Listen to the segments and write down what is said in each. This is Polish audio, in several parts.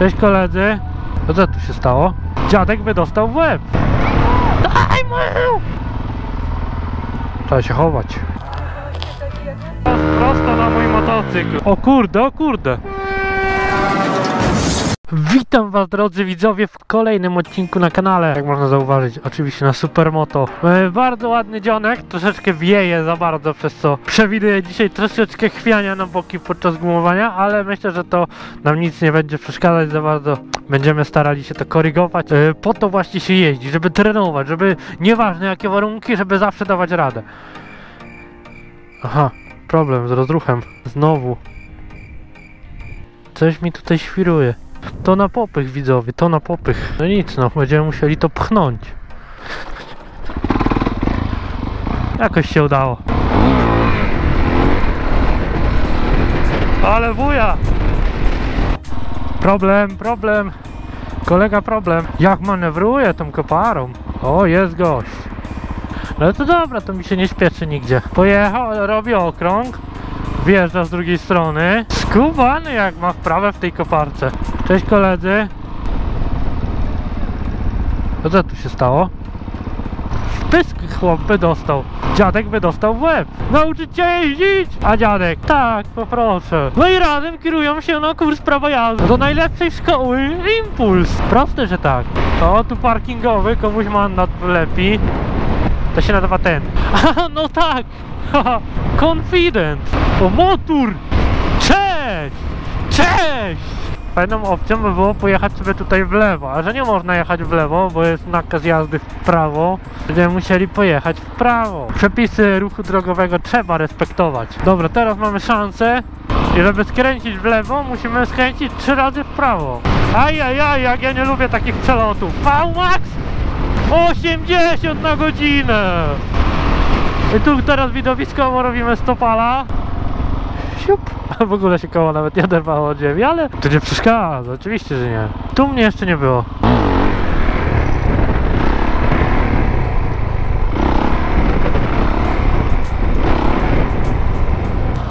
Cześć koledzy. No co tu się stało? Dziadek by dostał w łeb. Daj mu! Trzeba się chować. Prosto na mój motocykl. O kurde, o kurde. Witam was drodzy widzowie w kolejnym odcinku na kanale. Jak można zauważyć, oczywiście na Supermoto. Mamy bardzo ładny dzionek, troszeczkę wieje za bardzo, przez co przewiduję dzisiaj troszeczkę chwiania na boki podczas gumowania, ale myślę, że to nam nic nie będzie przeszkadzać za bardzo. Będziemy starali się to korygować. Po to właśnie się jeździ, żeby trenować, żeby nieważne jakie warunki, żeby zawsze dawać radę. Aha, problem z rozruchem. Znowu. Coś mi tutaj świruje. To na popych widzowie, to na popych. No nic, no będziemy musieli to pchnąć. Jakoś się udało. Ale wuja! Problem, problem. Kolega problem. Jak manewruje tą koparą. O, jest gość. No to dobra, to mi się nie śpieszy nigdzie. Pojechał, robi okrąg. Wjeżdża z drugiej strony. Skubany jak ma wprawę w tej koparce. Cześć koledzy. Co tu się stało? Pysk chłop by dostał. Dziadek by dostał w łeb. Nauczyć się jeździć! A dziadek? Tak, poproszę. No i razem kierują się na kurs prawa jazdy do najlepszej szkoły Impuls. Proste, że tak. To tu parkingowy, komuś mandat lepi. To się nazywa ten. A, no tak. Confident. O, motor. Cześć! Cześć! Fajną opcją by było pojechać sobie tutaj w lewo, a że nie można jechać w lewo, bo jest nakaz jazdy w prawo, będziemy musieli pojechać w prawo. Przepisy ruchu drogowego trzeba respektować. Dobra, teraz mamy szansę i żeby skręcić w lewo, musimy skręcić 3 razy w prawo. Ajajaj, jak ja nie lubię takich przelotów. Max 80 na godzinę! I tu teraz widowiskowo robimy stopala. Siup. W ogóle się koło nawet nie oderwało od ziemi, ale to nie przeszkadza, oczywiście, że nie. Tu mnie jeszcze nie było.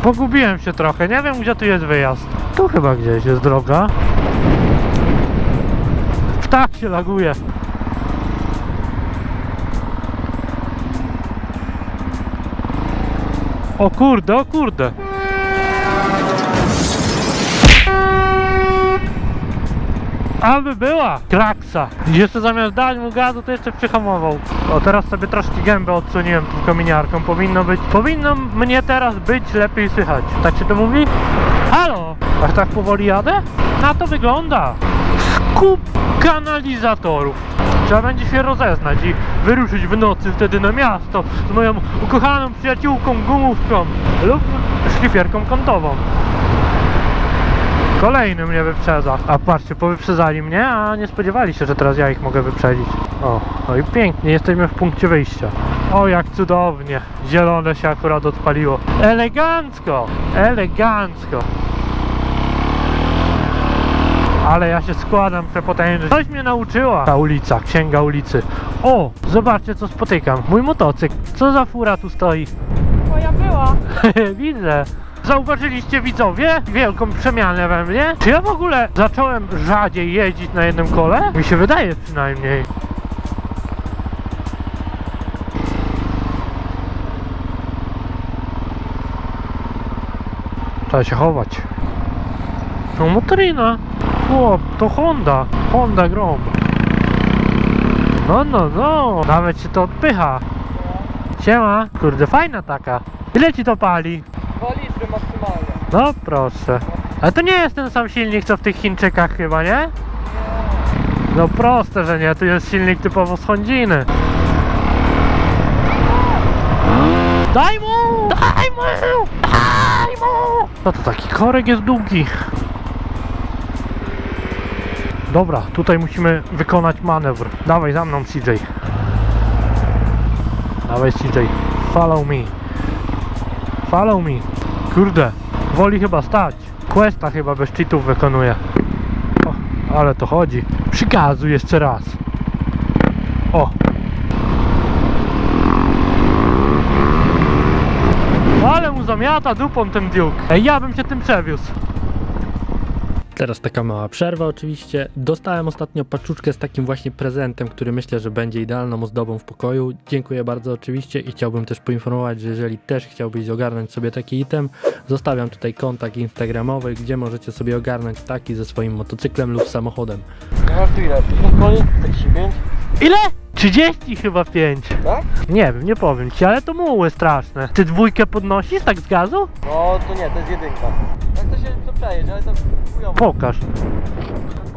Pogubiłem się trochę, nie wiem gdzie tu jest wyjazd. Tu chyba gdzieś jest droga. Ptak się laguje. O kurde, o kurde. Aby była! Kraksa! Jeszcze zamiast dać mu gazu, to jeszcze przyhamował. O, teraz sobie troszkę gębę odsuniłem tą kominiarką. Powinno mnie teraz być lepiej słychać. Tak się to mówi? Halo! Aż tak powoli jadę? Na to wygląda! Skup kanalizatorów. Trzeba będzie się rozeznać i wyruszyć w nocy wtedy na miasto z moją ukochaną przyjaciółką gumówką lub szlifierką kątową. Kolejny mnie wyprzedza. A patrzcie, powyprzedzali mnie, a nie spodziewali się, że teraz ja ich mogę wyprzedzić. O, no i pięknie, jesteśmy w punkcie wyjścia. O, jak cudownie. Zielone się akurat odpaliło. Elegancko, elegancko. Ale ja się składam przepotężnie. Coś mnie nauczyła ta ulica, księga ulicy. O, zobaczcie co spotykam. Mój motocykl. Co za fura tu stoi? Moja była. Widzę. Zauważyliście widzowie wielką przemianę we mnie? Czy ja w ogóle zacząłem rzadziej jeździć na jednym kole? Mi się wydaje przynajmniej. Trzeba się chować. No motorina. Chłop, to Honda. Honda Grom. No, no, no. Nawet się to odpycha. Siema. Kurde, fajna taka. Ile ci to pali? 2 litry maksymalnie. No proszę. Ale to nie jest ten sam silnik co w tych Chińczykach chyba, nie? Nie. No proste, że nie. Tu jest silnik typowo z Hondziny. Daj mu! Daj mu! Daj mu! No to taki korek jest długi. Dobra, tutaj musimy wykonać manewr. Dawaj za mną CJ. Dawaj CJ. Follow me. Follow me. Kurde, woli chyba stać. Questa chyba bez cheatów wykonuje. O, ale to chodzi. Przy gazu jeszcze raz. O. Ale mu zamiata dupą ten Duke. Ej, ja bym się tym przewiózł. Teraz taka mała przerwa oczywiście. Dostałem ostatnio paczuszkę z takim właśnie prezentem, który myślę, że będzie idealną ozdobą w pokoju. Dziękuję bardzo oczywiście i chciałbym też poinformować, że jeżeli też chciałbyś ogarnąć sobie taki item, zostawiam tutaj kontakt instagramowy, gdzie możecie sobie ogarnąć taki ze swoim motocyklem lub samochodem. No tu ile? 35? Ile? 30 chyba 5. Tak? Nie wiem, nie powiem ci, ale to muły straszne. Ty dwójkę podnosisz tak z gazu? No to nie, to jest jedynka. Tak to się przeprzejeżdż, ale to chujowo. Pokaż.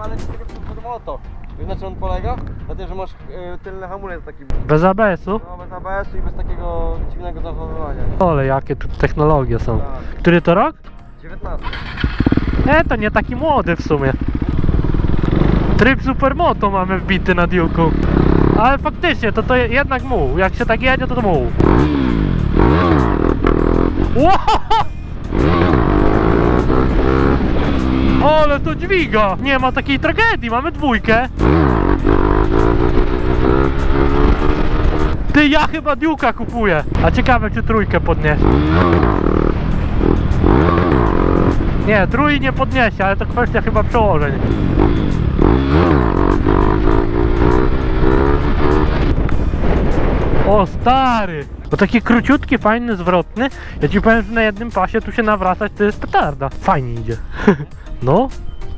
Ale z tego Supermoto. Wiesz na czym on polega? Na tym, że masz tylny hamulec taki. Bez ABS-u? No bez ABS-u i bez takiego dziwnego zachowywania. Ale jakie tu technologie są. Tak. Który to rok? 19. To nie taki młody w sumie. Tryb Supermoto mamy wbity na diuku. Ale faktycznie, to jednak muł. Jak się tak jedzie, to muł. Wow! Ale to dźwiga! Nie ma takiej tragedii, mamy dwójkę. Ty, ja chyba Duke'a kupuję. A ciekawe, czy trójkę podniesie. Nie, trój nie podniesie, ale to kwestia chyba przełożeń. O stary! Bo taki króciutki, fajny, zwrotny. Ja ci powiem, że na jednym pasie tu się nawracać to jest petarda. Fajnie idzie. No,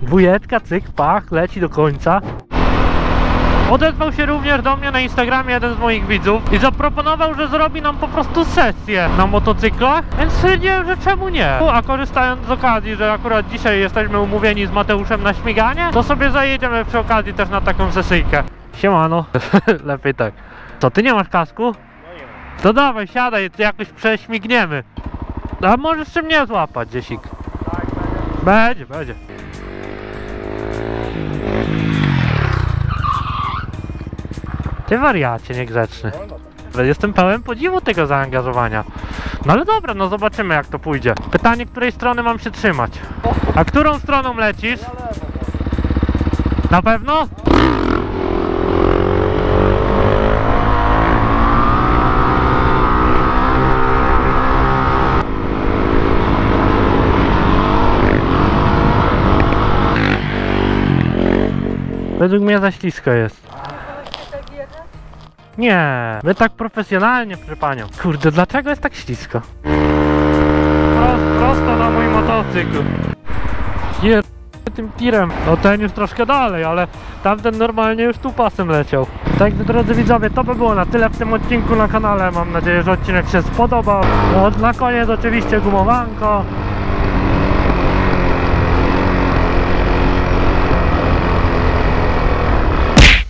dwójeczka, cyk, pach, leci do końca. Odezwał się również do mnie na Instagramie jeden z moich widzów i zaproponował, że zrobi nam po prostu sesję na motocyklach, więc stwierdziłem, że czemu nie. A korzystając z okazji, że akurat dzisiaj jesteśmy umówieni z Mateuszem na śmiganie, to sobie zajedziemy przy okazji też na taką sesyjkę. Siemano, lepiej tak. Co, ty nie masz kasku? No nie mam. To dawaj, siadaj, jakoś prześmigniemy. A możesz się mnie złapać, Dziesik. Tak, będzie. Będzie. Ty wariacie niegrzeczny. Jestem pełen podziwu tego zaangażowania. No ale dobra, no zobaczymy jak to pójdzie. Pytanie, której strony mam się trzymać. A którą stroną lecisz? Na pewno? Według mnie za ślisko jest. Nie, my tak profesjonalnie przy panią. Kurde, dlaczego jest tak ślisko? Prosto na mój motocykl. Jeb... tym tirem. No ten już troszkę dalej, ale tamten normalnie już tu pasem leciał. Także drodzy widzowie, to by było na tyle w tym odcinku na kanale. Mam nadzieję, że odcinek się spodobał. No, na koniec oczywiście gumowanko.